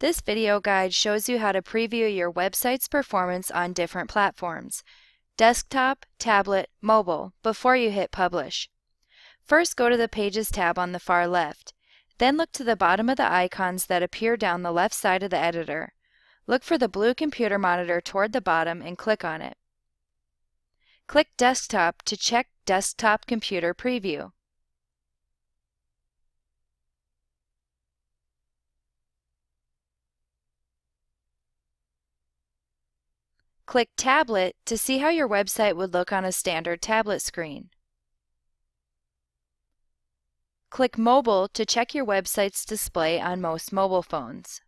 This video guide shows you how to preview your website's performance on different platforms, desktop, tablet, mobile, before you hit publish. First, go to the Pages tab on the far left. Then look to the bottom of the icons that appear down the left side of the editor. Look for the blue computer monitor toward the bottom and click on it. Click Desktop to check Desktop Computer Preview. Click Tablet to see how your website would look on a standard tablet screen. Click Mobile to check your website's display on most mobile phones.